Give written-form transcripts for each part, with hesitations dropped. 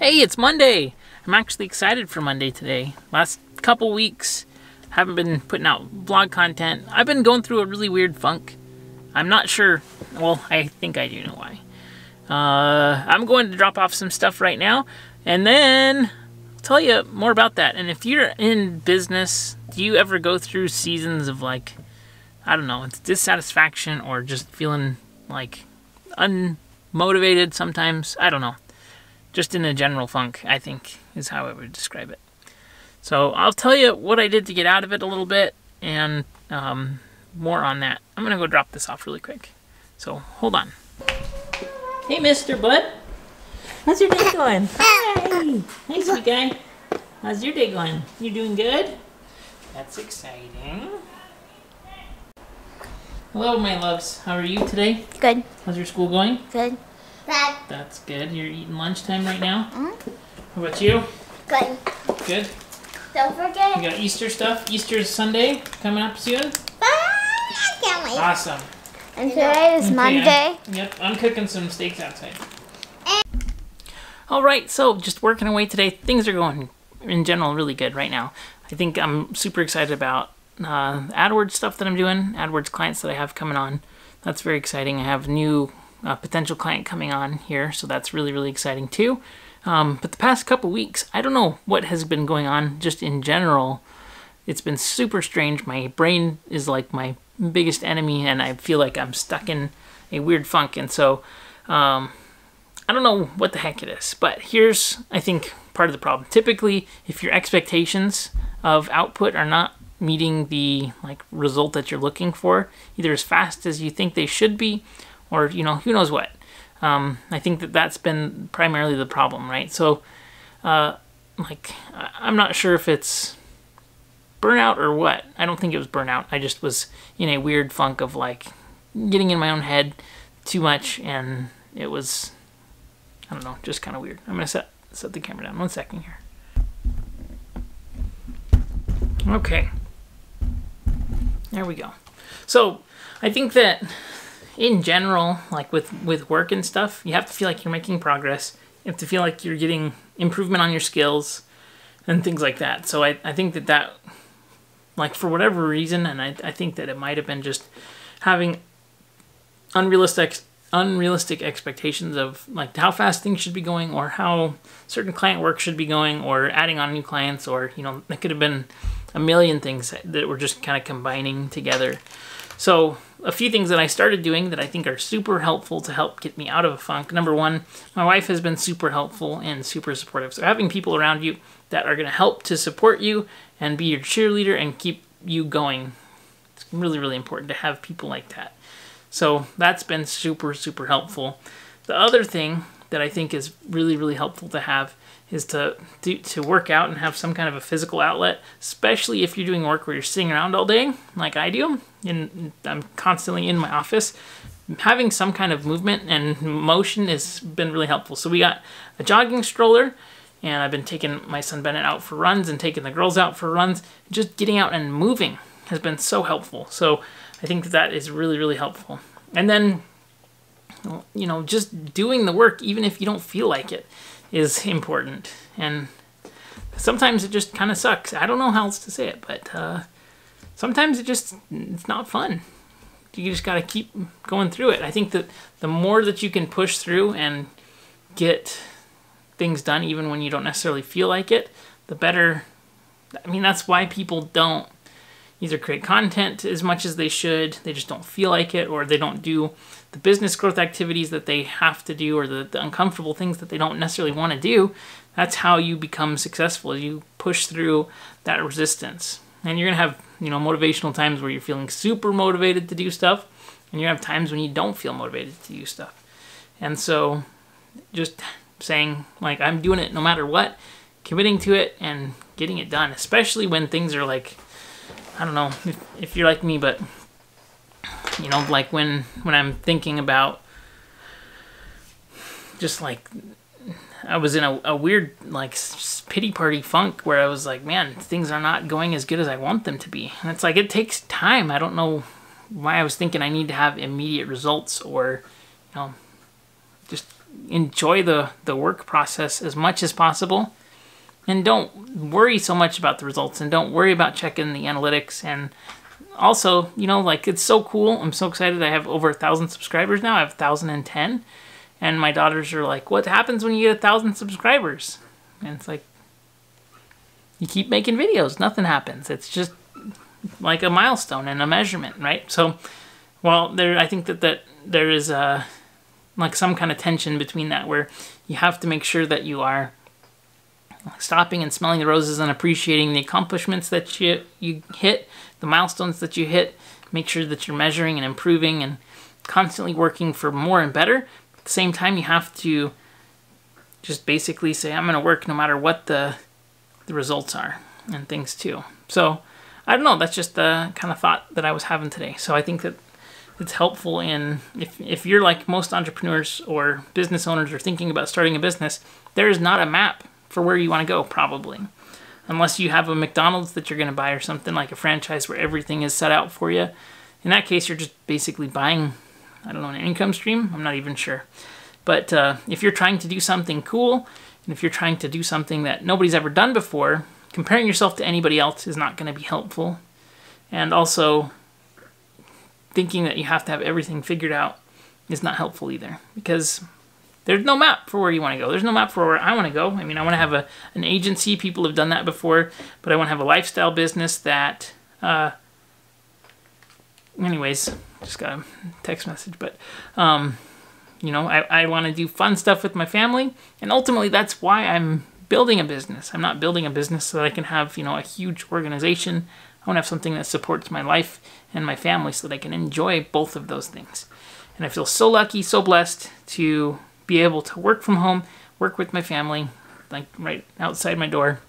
Hey, it's Monday! I'm actually excited for Monday today. Last couple weeks, haven't been putting out vlog content. I've been going through a really weird funk. I'm not sure, well, I think I do know why. I'm going to drop off some stuff right now, and then I'll tell you more about that. And if you're in business, do you ever go through seasons of, like, I don't know, it's dissatisfaction or just feeling, like, unmotivated sometimes? I don't know. Just in a general funk, I think, is how I would describe it. So I'll tell you what I did to get out of it a little bit, and more on that. I'm going to go drop this off really quick. So hold on. Hey, Mr. Bud. How's your day going? Hey. Hey, sweet guy. How's your day going? You doing good? That's exciting. Hello, my loves. How are you today? Good. How's your school going? Good. That's good. You're eating lunchtime right now? Mm-hmm. How about you? Good. Good? Don't forget. You got Easter stuff? Easter is Sunday coming up soon? I can't wait. Awesome. And today is Monday. Yep, I'm cooking some steaks outside. Alright, so just working away today. Things are going, in general, really good right now. I think I'm super excited about AdWords stuff that I'm doing, AdWords clients that I have coming on. That's very exciting. I have new potential client coming on here, so that's really, really exciting too. But the past couple weeks, I don't know what has been going on just in general. It's been super strange. My brain is like my biggest enemy, and I feel like I'm stuck in a weird funk. And so I don't know what the heck it is, but here's, I think, part of the problem. Typically, if your expectations of output are not meeting the result that you're looking for, either as fast as you think they should be, or, you know, who knows what. I think that that's been primarily the problem, right? So, I'm not sure if it's burnout or what. I don't think it was burnout. I just was in a weird funk of, getting in my own head too much, and it was, I don't know, just kind of weird. I'm going to set the camera down. One second here. Okay. There we go. So, I think that in general, with work and stuff, you have to feel like you're making progress. You have to feel like you're getting improvement on your skills and things like that. So I think that, for whatever reason, and I think that it might have been just having unrealistic expectations of, how fast things should be going, or how certain client work should be going, or adding on new clients, or, that could have been a million things that were just kind of combining together. So a few things that I started doing that I think are super helpful to help get me out of a funk. Number one, my wife has been super helpful and super supportive. So having people around you that are going to help to support you and be your cheerleader and keep you going. It's really, really important to have people like that. So that's been super, super helpful. The other thing that I think is really, really helpful to have is to work out and have some kind of a physical outlet, especially if you're doing work where you're sitting around all day, like I do, and I'm constantly in my office. Having some kind of movement and motion has been really helpful. So we got a jogging stroller, and I've been taking my son Bennett out for runs and taking the girls out for runs. Just getting out and moving has been so helpful. So I think that is really, really helpful. And then, just doing the work, even if you don't feel like it, is important. And sometimes it just kind of sucks. I don't know how else to say it, but sometimes it's not fun. You just got to keep going through it. I think that the more that you can push through and get things done, even when you don't necessarily feel like it, the better. I mean, that's why people don't either create content as much as they should, they just don't feel like it, or they don't do the business growth activities that they have to do, or the uncomfortable things that they don't necessarily want to do. That's how you become successful. You push through that resistance. And you're going to have, motivational times where you're feeling super motivated to do stuff, and you're going to have times when you don't feel motivated to do stuff. And so just saying, I'm doing it no matter what, committing to it and getting it done, especially when things are I don't know if you're like me, but when I'm thinking about just I was in a weird pity party funk where I was like, man, things are not going as good as I want them to be. And it's it takes time. I don't know why I was thinking I need to have immediate results, or just enjoy the work process as much as possible, and don't worry so much about the results, and don't worry about checking the analytics. And also, you know, like, it's so cool. I'm so excited. I have over 1,000 subscribers now. I have 1,010, and my daughters are like, what happens when you get 1,000 subscribers? And it's like, you keep making videos, nothing happens. It's just like a milestone and a measurement, right? So, well, there, I think that there is a, like, some kind of tension between that, where you have to make sure that you are stopping and smelling the roses and appreciating the accomplishments that you hit, the milestones that you hit. Make sure that you're measuring and improving and constantly working for more and better. At the same time, you have to just basically say, I'm going to work no matter what the results are and things too. So I don't know, that's just the kind of thought that I was having today. So I think that it's helpful in, if you're like most entrepreneurs or business owners are thinking about starting a business, there is not a map for where you want to go, probably. Unless you have a McDonald's that you're going to buy, or something like a franchise where everything is set out for you. In that case, you're just basically buying, I don't know, an income stream? I'm not even sure. But if you're trying to do something cool, and if you're trying to do something that nobody's ever done before, comparing yourself to anybody else is not going to be helpful. And also, thinking that you have to have everything figured out is not helpful either, because there's no map for where you want to go. There's no map for where I want to go. I mean, I want to have an agency. People have done that before, but I want to have a lifestyle business that, anyways, just got a text message, but, you know, I want to do fun stuff with my family. And ultimately, that's why I'm building a business. I'm not building a business so that I can have, you know, a huge organization. I want to have something that supports my life and my family so that I can enjoy both of those things. And I feel so lucky, so blessed to be able to work from home, work with my family, like right outside my door,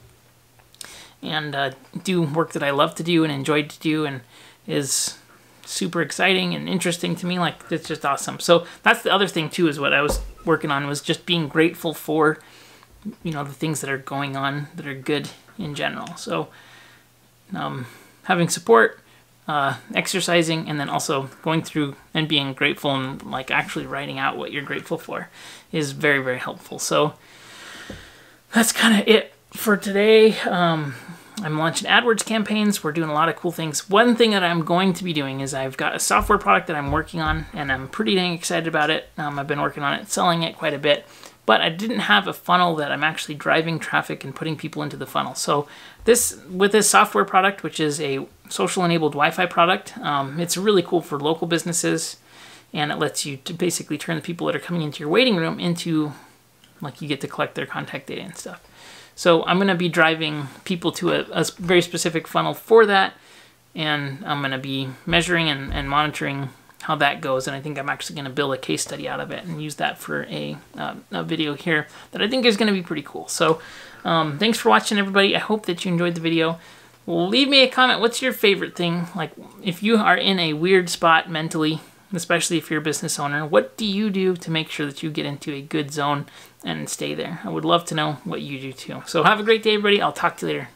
and do work that I love to do and enjoyed to do and is super exciting and interesting to me. Like, it's just awesome. So that's the other thing too, is what I was working on, was just being grateful for, you know, the things that are going on that are good in general. So having support, exercising, and then also going through and being grateful and like actually writing out what you're grateful for is very, very helpful. So that's kind of it for today. I'm launching AdWords campaigns. We're doing a lot of cool things. One thing that I'm going to be doing is I've got a software product that I'm working on, and I'm pretty dang excited about it. I've been working on it, selling it quite a bit, but I didn't have a funnel that I'm actually driving traffic and putting people into the funnel. So with this software product, which is a social enabled Wi-Fi product, it's really cool for local businesses, and it lets you to basically turn the people that are coming into your waiting room into, like, you get to collect their contact data and stuff. So I'm going to be driving people to a very specific funnel for that, and I'm going to be measuring and monitoring how that goes. And I think I'm actually going to build a case study out of it and use that for a video here that I think is going to be pretty cool. So thanks for watching, everybody. I hope that you enjoyed the video. Leave me a comment. What's your favorite thing? Like, if you are in a weird spot mentally, especially if you're a business owner, what do you do to make sure that you get into a good zone and stay there? I would love to know what you do too. So have a great day, everybody. I'll talk to you later.